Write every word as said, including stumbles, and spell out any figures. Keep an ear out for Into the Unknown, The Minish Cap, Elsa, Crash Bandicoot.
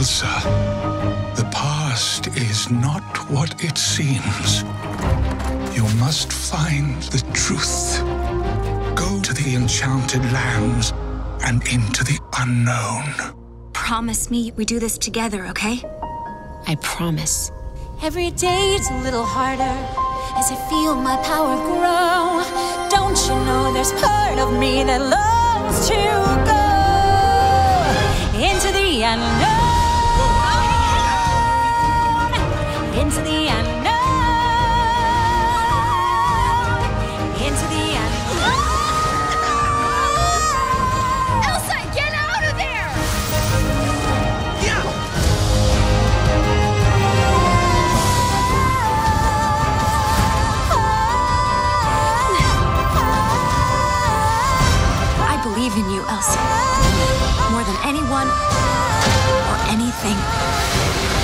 Elsa, the past is not what it seems. You must find the truth. Go to the enchanted lands and into the unknown. Promise me we do this together, okay? I promise. Every day it's a little harder as I feel my power grow. Don't you know there's part of me that longs to go into the unknown, into the unknown, into the unknown. Elsa, get out of there! Yeah. I believe in you, Elsa. More than anyone or anything.